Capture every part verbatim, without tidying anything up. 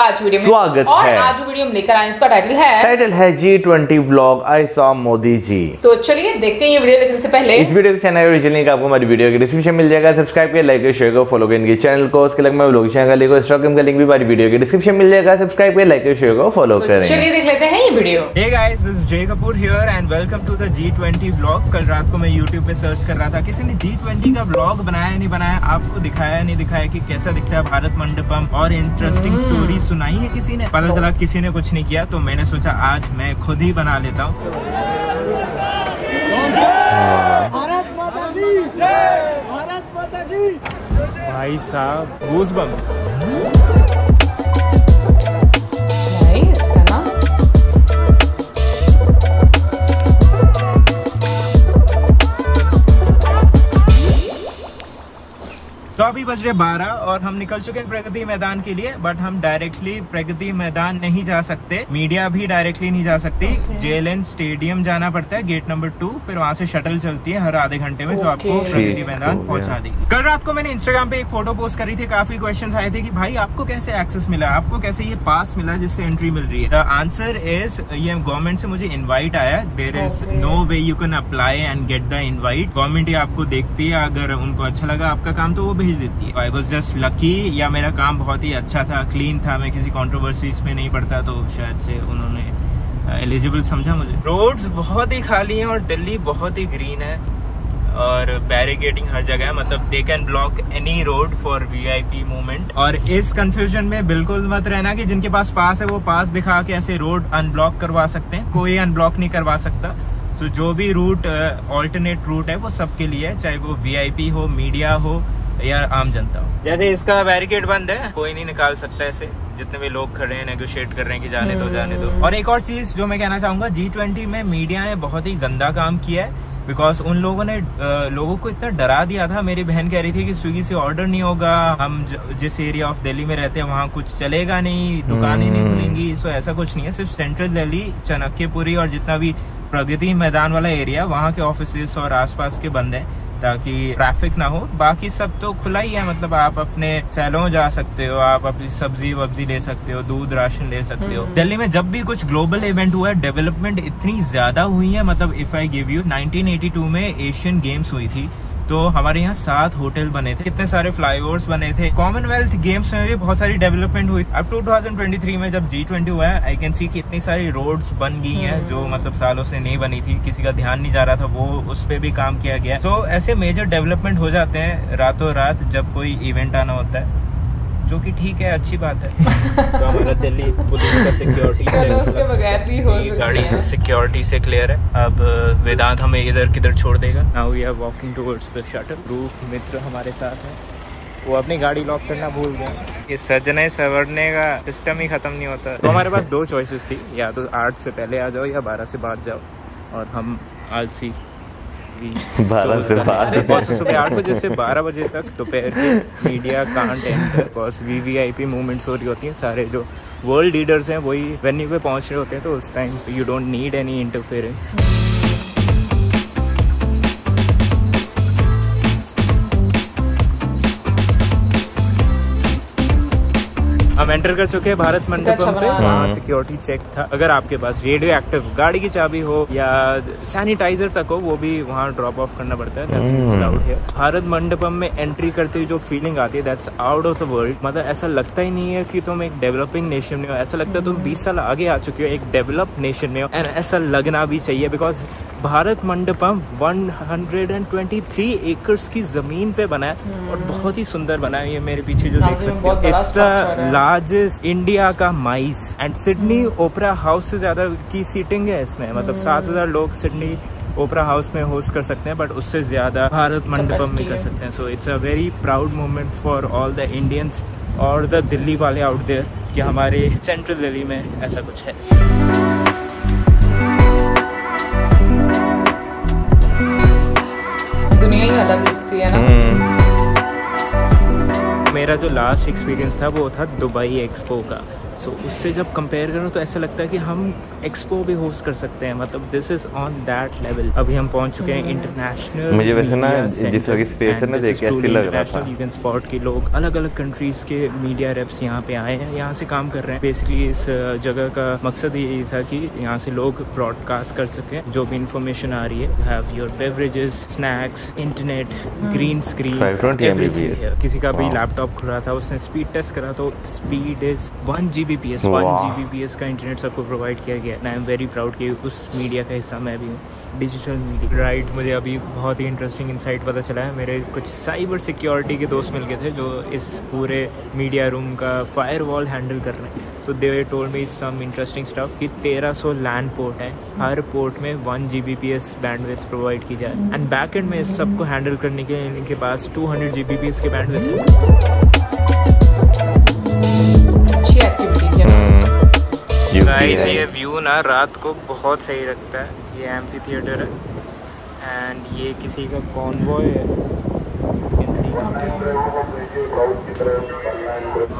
आपका आज वीडियो में स्वागत और है। आज वीडियो हम लेकर आए, इसका टाइटिल है टाइटल है G twenty vlog I saw Modi ji. तो चलिए देखते हैं ये वीडियो, लेकिन इससे पहले इस वीडियो के चैनल का आपको हमारी वीडियो के डिस्क्रिप्शन मिल जाएगा। सब्सक्राइब किया, लाइक शेयर को फॉलो करेंगे चैनल को, उसके अलग व्लॉग चैनल का लिंक, इंस्टाग्राम का लिंक भी हमारी वीडियो के डिस्क्रिप्शन मिल जाएगा। सब्सक्राइब किया, लाइक शेयर को फॉलो करेंगे। चलिए देख लेते हैं ये video. Hey guys, this is Jay Kapoor here and welcome to the G twenty vlog. कल रात को मैं YouTube पे सर्च कर रहा था किसी ने जी ट्वेंटी का व्लॉग बनाया नहीं बनाया, आपको दिखाया नहीं दिखाया कि कैसा दिखता है भारत मंडपम, और इंटरेस्टिंग स्टोरी सुनाई है किसी ने, पता चला किसी ने कुछ नहीं किया। तो मैंने सोचा आज मैं खुद ही बना लेता हूँ। भारत माता की जय, भारत माता की जय। भाई साहब गूजबम्स। तो अभी बज रहे बारह और हम निकल चुके हैं प्रगति मैदान के लिए, बट हम डायरेक्टली प्रगति मैदान नहीं जा सकते, मीडिया भी डायरेक्टली नहीं जा सकती। okay. जेएलएन स्टेडियम जाना पड़ता है, गेट नंबर टू, फिर वहाँ से शटल चलती है हर आधे घंटे में। okay. तो आपको प्रगति मैदान पहुँचा देगी। कल रात को मैंने इंस्टाग्राम पे एक फोटो पोस्ट करी थी, काफी क्वेश्चन आए थे कि भाई आपको कैसे एक्सेस मिला, आपको कैसे ये पास मिला जिससे एंट्री मिल रही है। द आंसर इज ये गवर्नमेंट से मुझे इन्वाइट आया। There is no way you can apply and get the invite. Government ये आपको देखती है, अगर उनको अच्छा लगा आपका काम तो वो भेज देती है। आई वॉज जस्ट लकी, या मेरा काम बहुत ही अच्छा था, क्लीन था, मैं किसी कॉन्ट्रोवर्सीज में नहीं पड़ता, तो शायद से उन्होंने एलिजिबल समझा मुझे। रोड्स बहुत ही खाली हैं और दिल्ली बहुत ही ग्रीन है और बैरिकेडिंग हर जगह है, मतलब they can block any road for VIP movement. और इस कंफ्यूजन में बिल्कुल मत रहना कि जिनके पास पास है वो पास दिखा के ऐसे रोड अनब्लॉक करवा सकते हैं, कोई अनब्लॉक नहीं करवा सकता। सो जो भी रूट ऑल्टरनेट रूट है वो सबके लिए है, चाहे वो वीआईपी हो, मीडिया हो या आम जनता हो। जैसे इसका बैरिकेड बंद है, कोई नहीं निकाल सकता, ऐसे जितने भी लोग खड़े हैं नेगोशिएट कर रहे हैं कि जाने दो जाने दो। और एक और चीज जो मैं कहना चाहूंगा, जी ट्वेंटी में मीडिया ने बहुत ही गंदा काम किया है, बिकॉज उन लोगों ने लोगों को इतना डरा दिया था। मेरी बहन कह रही थी कि स्विगी से ऑर्डर नहीं होगा, हम जिस एरिया ऑफ दिल्ली में रहते हैं वहाँ कुछ चलेगा नहीं, दुकानें नहीं खुलेंगी। सो ऐसा कुछ नहीं है, सिर्फ सेंट्रल दिल्ली, चाणक्यपुरी और जितना भी प्रगति मैदान वाला एरिया, वहाँ के ऑफिस और आसपास के बंद है ताकि ट्रैफिक ना हो। बाकी सब तो खुला ही है, मतलब आप अपने सैलों जा सकते हो, आप अपनी सब्जी वब्जी ले सकते हो, दूध राशन ले सकते हो। दिल्ली में जब भी कुछ ग्लोबल इवेंट हुआ है, डेवलपमेंट इतनी ज्यादा हुई है, मतलब if I give you nineteen eighty two में एशियन गेम्स हुई थी तो हमारे यहाँ सात होटल बने थे, कितने सारे फ्लाईओवर्स बने थे। कॉमनवेल्थ गेम्स में भी बहुत सारी डेवलपमेंट हुई। अब टू थाउजेंड ट्वेंटी थ्री में जब जी ट्वेंटी हुआ है, आई कैन सी कि इतनी सारी रोड्स बन गई हैं जो मतलब सालों से नहीं बनी थी, किसी का ध्यान नहीं जा रहा था, वो उस पर भी काम किया गया। तो ऐसे मेजर डेवलपमेंट हो जाते हैं रातों रात जब कोई इवेंट आना होता है, जो कि ठीक है, अच्छी बात है। तो हमारा दिल्ली पुलिस का सिक्योरिटी से सिक्योरिटी से क्लियर है। अब वेदांत हमें इधर किधर छोड़ देगा। Now we are walking towards the shuttle. रूफ मित्र हमारे साथ हैं, वो अपनी गाड़ी लॉक करना भूल गए। ये सजने सवरने का सिस्टम ही खत्म नहीं होता। तो हमारे पास दो चॉइसेस थी, या तो आठ से पहले आ जाओ या बारह से बाद जाओ, और हम आलसी बारह से बारह सुबह आठ बजे से बारह बजे तक दोपहर के मीडिया कांट एंटर। बस V V I P movements हो रही होती हैं, सारे जो वर्ल्ड लीडर्स हैं वही वेन्यू पे पहुंच रहे होते हैं, तो उस time you don't need any interference. हम एंटर कर चुके हैं भारत मंडपम पे। वहाँ सिक्योरिटी चेक था, अगर आपके पास रेडियो एक्टिव गाड़ी की चाबी हो या सैनिटाइजर तक हो, वो भी वहाँ ड्रॉप ऑफ करना पड़ता है। भारत मंडपम में एंट्री करते हुए जो फीलिंग आती है, that's out of the world. मतलब ऐसा लगता ही नहीं है कि तुम एक डेवलपिंग नेशन में हो, ऐसा लगता है तुम बीस साल आगे आ चुके हो, एक डेवलप्ड नेशन में हो, एंड ऐसा लगना भी चाहिए। Because Bharat Mandapam one hundred twenty three acres की जमीन पे बना है और बहुत ही सुंदर बना है। ये मेरे पीछे जो देख सकते हो, इट्स द लार्जेस्ट इंडिया का MICE, and Sydney Opera House से ज्यादा की सीटिंग है इसमें, मतलब सात हजार लोग सिडनी ओपेरा हाउस में होस्ट कर सकते हैं, बट उससे ज्यादा भारत मंडपम में कर सकते हैं। So it's a very proud moment for all the Indians और द दिल्ली वाले आउट देयर कि हमारे सेंट्रल दिल्ली में ऐसा कुछ है। मेरा जो लास्ट एक्सपीरियंस था वो था दुबई एक्सपो का, सो so, उससे जब कंपेयर करूँ तो ऐसा लगता है कि हम एक्सपो भी होस्ट कर सकते हैं, मतलब this is on that level. अभी हम पहुँच चुके हैं इंटरनेशनल। मुझे वैसे ना जिस वक्त स्पेस है ना देख के ऐसे लग रहा था इवेंट स्पॉट के लोग अलग अलग कंट्रीज के मीडिया रेप्स यहाँ पे आए हैं, यहाँ से काम कर रहे हैं। बेसिकली इस जगह का मकसद यही था कि यहाँ से लोग ब्रॉडकास्ट कर सकें जो भी इंफॉर्मेशन आ रही है। You have your beverages, snacks, internet, green screen, किसी का भी लैपटॉप खुला था उसने स्पीड टेस्ट करा तो speed is one G B P S. One G B P S का इंटरनेट सबको प्रोवाइड किया गया। आई एम वेरी प्राउड कि उस मीडिया का हिस्सा मैं भी हूँ, डिजिटल मीडिया। राइट, मुझे अभी बहुत ही इंटरेस्टिंग इनसाइट पता चला है। मेरे कुछ साइबर सिक्योरिटी के दोस्त मिल गए थे जो इस पूरे मीडिया रूम का फायरवॉल हैंडल कर रहे हैं। So they told me some interesting stuff कि तेरह सौ लैंड पोर्ट है, हर पोर्ट में one G B P S bandwidth provide की जाए एंड बैक एंड में सबको हैंडल करने के इनके पास two hundred G B P S के बैंडविड्थ है। ये व्यू ना रात को बहुत सही लगता है। ये एम्फी थिएटर है एंड ये किसी का कॉन्वॉय है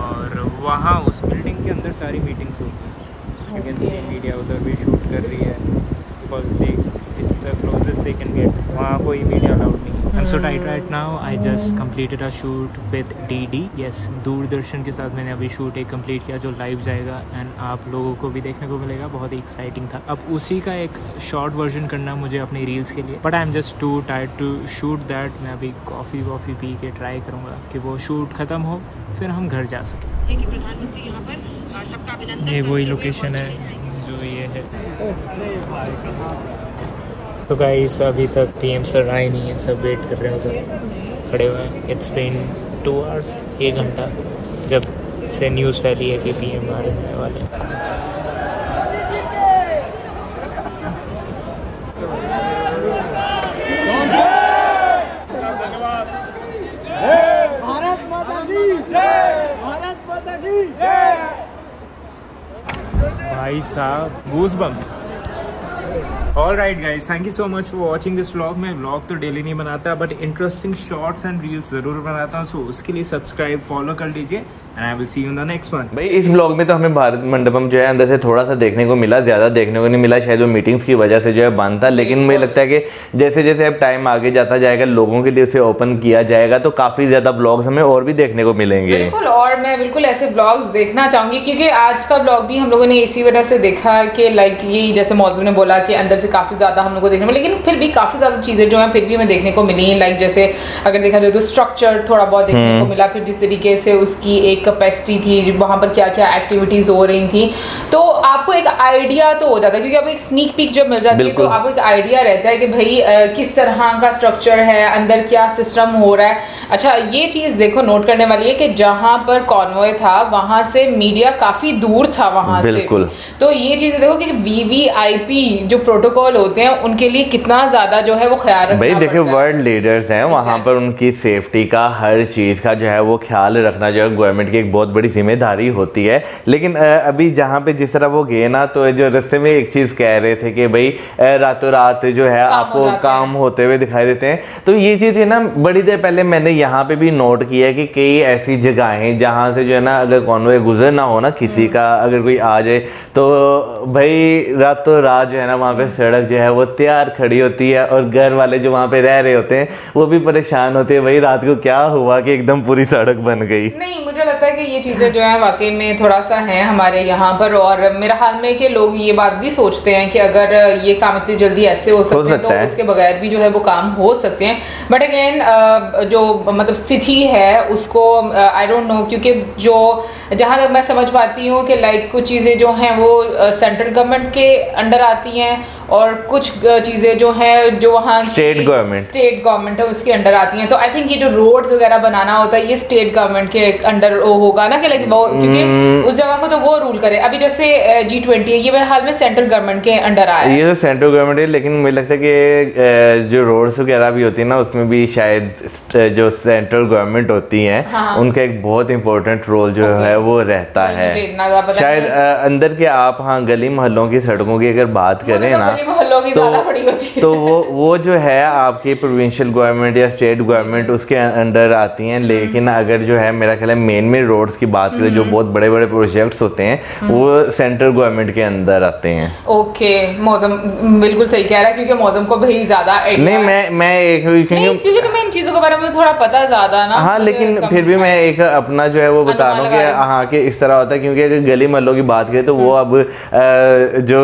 और वहाँ उस बिल्डिंग के अंदर सारी मीटिंग्स होती हैं। मीडिया उधर भी शूट कर रही है because they it's the closest they can get. वहाँ कोई मीडिया अलाउड नहीं। I'm so tired right now. I just completed a shoot with D D. Yes, Doordarshan के साथ मैंने अभी शूट एक कंप्लीट किया जो लाइव जाएगा एंड आप लोगों को भी देखने को मिलेगा। बहुत ही एक्साइटिंग था। अब उसी का एक शॉर्ट वर्जन करना मुझे अपनी रील्स के लिए, but I am just too tired to shoot that. मैं अभी कॉफ़ी वॉफ़ी पी के ट्राई करूँगा कि वो शूट ख़त्म हो फिर हम घर जा सकें। कि प्रधानमंत्री यहाँ पर सबका अभिनंदन। ये वही लोकेशन है जो ये है। तो गाइस अभी तक पीएम सर आए नहीं है, सब वेट कर रहे हैं, उधर खड़े हुए हैं। इट्स बीन टू आवर्स, एक घंटा जब से न्यूज़ फैली है कि पीएम आ रहे वाले। भारत माता की जय, भारत माता की जय। भाई साहब goosebumps. All right guys, thank you so much for watching this vlog. मैं व्लॉग तो डेली नहीं बनाता but interesting shorts and reels जरूर बनाता हूँ। सो so, उसके लिए सब्सक्राइब फॉलो कर लीजिए and I will see you in the next one. भाई इस व्लॉग में तो हमें भारत मंडपम जो है अंदर से थोड़ा सा देखने को मिला, ज़्यादा देखने को नहीं मिला, शायद वो मीटिंग्स की वजह से जो है बंद था। लेकिन मुझे लगता है कि जैसे जैसे अब टाइम आगे जाता जाएगा, लोगों के लिए उसे ओपन किया जाएगा तो काफ़ी ज़्यादा व्लॉग्स हमें और भी देखने को मिलेंगे। बिल्कुल, और मैं बिल्कुल ऐसे व्लॉग्स देखना चाहूँगी क्योंकि आज का व्लॉग भी हम लोगों ने इसी वजह से देखा कि लाइक ये जैसे मौजूद ने बोला कि अंदर से काफ़ी ज़्यादा हम लोग को देखने में, लेकिन फिर भी काफ़ी ज़्यादा चीज़ें जो हैं फिर भी हमें देखने को मिली। लाइक जैसे अगर देखा जाए तो स्ट्रक्चर थोड़ा बहुत देखने को मिला, फिर जिस तरीके से उसकी एक कैपेसिटी थी, वहाँ पर क्या क्या एक्टिविटीज़ हो रही थी, तो आपको एक आइडिया तो हो जाता है क्योंकि आपको एक स्नीक पिक जब मिल जाती है तो आपको एक आइडिया रहता है कि भाई आ, किस तरह का स्ट्रक्चर है, अंदर क्या सिस्टम हो रहा है। अच्छा ये चीज़ देखो नोट करने वाली है कि जहाँ पर कॉन्वॉय था वहाँ से मीडिया काफ़ी दूर था, वहाँ से तो ये चीज़ देखो कि वी वी आई पी जो प्रोटोकॉल होते हैं उनके लिए कितना ज़्यादा जो है वो ख्याल रखना पड़ता है। भाई देखिए वर्ल्ड लीडर्स हैं वहाँ पर, उनकी सेफ्टी का हर चीज़ का जो है वो ख्याल रखना जो है गवर्नमेंट की एक बहुत बड़ी जिम्मेदारी होती है। लेकिन अभी जहाँ पे जिस तरह वो गए ना तो जो रास्ते में एक चीज़ कह रहे थे कि भाई रातों रात जो है आपको काम होते हुए दिखाई देते हैं, तो ये चीज़ है ना बड़ी देर पहले मैंने यहाँ पर भी नोट किया कि कई ऐसी जगहें जहाँ से जो है ना अगर कॉन्वॉय गुजर ना हो ना, किसी का अगर कोई आ जाए तो भाई रातों रात जो है ना वहाँ पे सड़क जो है वो तैयार खड़ी होती है और घर वाले जो वहाँ पे रह रहे होते हैं वो भी परेशान होते हैं भाई रात को क्या हुआ कि एकदम पूरी सड़क बन गई। नहीं, मुझे लगता है कि ये चीज़ें जो है वाकई में थोड़ा सा हैं हमारे यहाँ पर, और मेरा हाल में कि लोग ये बात भी सोचते हैं कि अगर ये काम इतनी जल्दी ऐसे हो सकते, हो सकते हैं तो है। उसके बगैर भी जो है वो काम हो सकते हैं, बट अगेन जो मतलब स्थिति है उसको आई डोंट नो, क्योंकि जो जहाँ तक मैं समझ पाती हूँ कि लाइक कुछ चीज़ें जो हैं वो सेंट्रल गवर्नमेंट के अंडर आती हैं और कुछ चीज़ें जो हैं जो वहाँ स्टेट गवर्नमेंट स्टेट गवर्नमेंट है उसके अंडर आती हैं। तो आई थिंक ये जो रोड्स वगैरह बनाना होता है ये स्टेट गवर्नमेंट के अंडर होगा ना कि लाइक वो क्योंकि उस जगह को तो वो रूल करे। अभी जैसे जी ट्वेंटी ये मेरे हाल में सेंट्रल गवर्नमेंट के अंडर आया, ये तो सेंट्रल गवर्नमेंट है, लेकिन मुझे लगता है कि जो रोड्स वगैरह भी होती है ना उसमें भी शायद जो सेंट्रल गवर्नमेंट होती है उनका एक बहुत इंपॉर्टेंट रोल जो है वो रहता है शायद अंदर के। आप हाँ गली मोहल्लों की सड़कों की अगर बात करें ना मोहल्लों की ज़्यादा बड़ी होती है। तो वो वो जो है आपकी प्रोविंशियल गवर्नमेंट या स्टेट गवर्नमेंट उसके अंडर आती हैं, लेकिन अगर जो है मेरा ख्याल है मेन मेन रोड्स की बात करें जो बहुत बड़े बड़े प्रोजेक्ट्स होते हैं वो सेंट्रल गवर्नमेंट के अंदर आते हैं। ओके, मौसम बिल्कुल सही कह रहा है क्योंकि मौसम को भी ज़्यादा नहीं मैं मैं एक क्योंकि तुम्हें इन चीज़ों के बारे में थोड़ा पता ज़्यादा ना। हाँ, लेकिन फिर भी मैं एक अपना जो है वो बता रहा हूँ कि हाँ कि इस तरह होता है क्योंकि अगर गली मोहल्लों की बात करें तो वो अब जो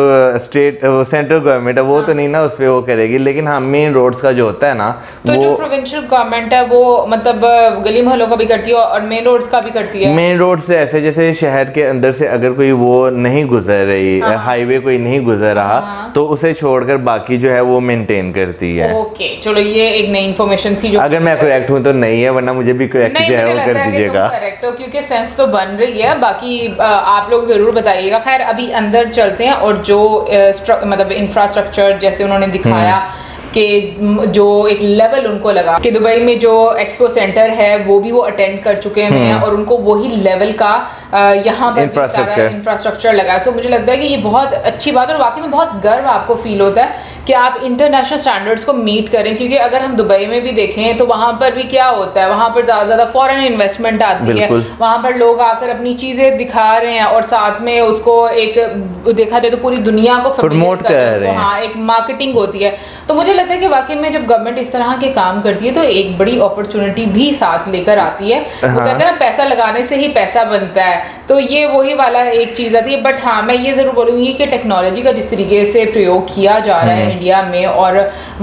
स्टेट सेंट्रल गवर्नमेंट है वो हाँ। तो नहीं ना उस पर वो करेगी, लेकिन हाँ मेन रोड्स का जो होता है ना तो वो जो प्रोविंशियल गवर्नमेंट है वो मतलब गली मोहल्लों का भी करती है और मेन रोड्स का भी करती है। मेन रोड से ऐसे जैसे शहर के अंदर से अगर कोई वो नहीं गुजर रही हाँ। हाईवे कोई नहीं गुजर रहा हाँ। तो उसे छोड़कर बाकी जो है वो मेंटेन करती है। ओके, चलो ये एक नई इन्फॉर्मेशन थी जो अगर मैं करेक्ट हूँ तो नहीं है वरना मुझे भी करेक्ट जो है वो कर दीजिएगा क्योंकि सेंस तो बन रही है, बाकी आप लोग जरूर बताइएगा। खैर अभी अंदर चलते हैं और जो मतलब इंफ्रास्ट्रक्चर जैसे उन्होंने दिखाया कि जो एक लेवल उनको लगा कि दुबई में जो एक्सपो सेंटर है वो भी वो अटेंड कर चुके हैं और उनको वही लेवल का यहाँ पर इंफ्रास्ट्रक्चर इंफ्रास्ट्रक्चर लगा। सो मुझे लगता है कि ये बहुत अच्छी बात है और वाकई में बहुत गर्व आपको फील होता है कि आप इंटरनेशनल स्टैंडर्ड्स को मीट करें क्योंकि अगर हम दुबई में भी देखें तो वहाँ पर भी क्या होता है, वहाँ पर ज़्यादा से ज़्यादा फॉरेन इन्वेस्टमेंट आती है, वहाँ पर लोग आकर अपनी चीज़ें दिखा रहे हैं और साथ में उसको एक देखा जाए तो पूरी दुनिया को प्रमोट कर रहे हैं। हाँ, एक मार्केटिंग होती है। तो मुझे लगता है कि वाकई में जब गवर्नमेंट इस तरह के काम करती है तो एक बड़ी अपॉर्चुनिटी भी साथ लेकर आती है। वो कहते हैं ना पैसा लगाने से ही पैसा बनता है, तो ये वही वाला एक चीज़ आती है। बट हाँ मैं ये ज़रूर बोलूँगी कि टेक्नोलॉजी का जिस तरीके से प्रयोग किया जा रहा है इंडिया में और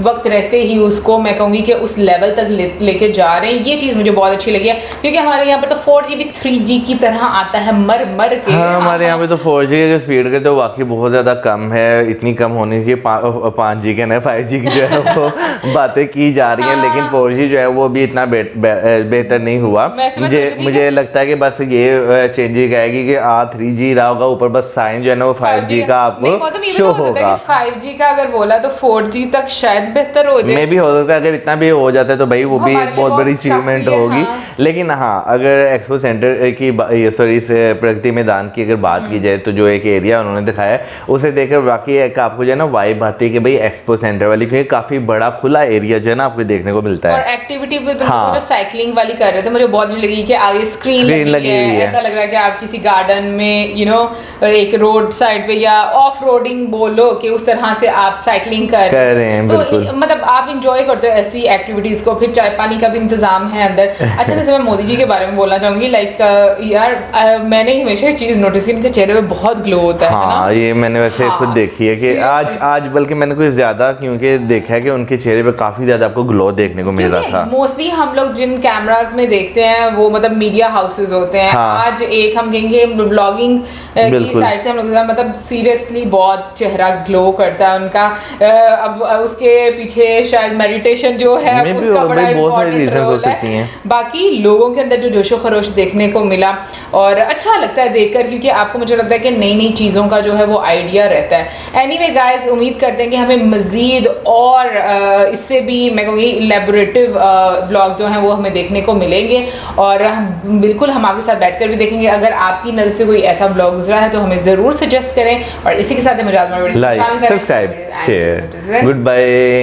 वक्त रहते ही उसको मैं कहूँगी कि उस लेवल तक ले, लेके जा रहे हैं, ये चीज़ मुझे बहुत अच्छी लगी है क्योंकि हमारे यहाँ पर तो फोर जी भी थ्री जी की तरह आता है मर मर के। हाँ, हमारे यहाँ पर तो फोर जी की स्पीड का तो वाकई बहुत ज़्यादा कम है, इतनी कम होनी चाहिए। पाँच जी के ना फाइव जी की जो है वो बातें की जा रही हैं, लेकिन फोर जी जो है वो भी इतना बेहतर नहीं हुआ। मुझे मुझे लगता है कि बस ये चेंजिंग आएगी कि आ थ्री जी रहा होगा ऊपर बस साइन जो है ना वो फाइव जी का आपको शो होगा। फाइव जी का अगर बोला तो फोर जी तक शायद बेहतर हो जाए, मे भी हो सकता है। अगर इतना भी हो जाता है तो भाई वो भी एक बहुत बड़ी अचीवमेंट होगी। हाँ। लेकिन हाँ अगर एक्सपो सेंटर की सॉरी प्रगति मैदान की अगर बात की जाए तो जो एक एरिया उन्होंने दिखाया उसे देखकर वाकई एक आपको जो है ना वाइब आती है कि भाई एक्सपो सेंटर वाली, क्योंकि काफी बड़ा खुला एरिया जो है ना आपको देखने को मिलता है। और एक्टिविटी भी जो साइकिलिंग वाली कर रहे थे मुझे बहुत अच्छी लगी कि आगे स्क्रीन लगी है, ऐसा लग रहा है कि आप किसी गार्डन में यू नो एक रोड साइड पे या ऑफ रोडिंग बोलो कि उस तरह से आप साइकिलिंग कर, कर रहे हैं। तो मतलब आप इंजॉय करते हो ऐसी एक्टिविटीज को। फिर चाय पानी का भी इंतजाम है अंदर। अच्छा जैसे मैं मोदी जी के बारे में बोलना चाहूंगी, लाइक यार आ, मैंने हमेशा ये चीज नोटिस की, इनके चेहरे पे बहुत ग्लो होता है। हाँ, है ना? ये मैंने वैसे हाँ, खुद देखी है कि आज आज बल्कि मैंने कुछ ज्यादा क्योंकि देखा है कि उनके चेहरे पे काफी ज्यादा आपको ग्लो देखने को मिल रहा था। मोस्टली हम लोग जिन कैमराज में देखते हैं वो मतलब मीडिया हाउसेज होते हैं। आज एक हम कहेंगे ब्लॉगिंग की साइड से हम लोग मतलब सीरियसली बहुत चेहरा ग्लो करता है उनका। अब उसके पीछे शायद मेडिटेशन जो है उसका बड़ा इम्पोर्टेंट रोल है। बाकी लोगों के अंदर जो जोशो खरोश देखने को मिला और अच्छा लगता है देखकर क्योंकि आपको मुझे लगता है कि नई नई चीज़ों का जो है वो आइडिया रहता है। एनीवे गाइस, उम्मीद करते हैं कि हमें मज़ीद और इससे भी मैं कहूँगी इलेबोरेटिव ब्लॉग जो हैं वो हमें देखने को मिलेंगे और हम बिल्कुल हम आपके साथ बैठकर भी देखेंगे। अगर आपकी नज़र से कोई ऐसा ब्लॉग गुजरा है तो हमें ज़रूर सजेस्ट करें और इसी के साथ मुझे गुड बाय।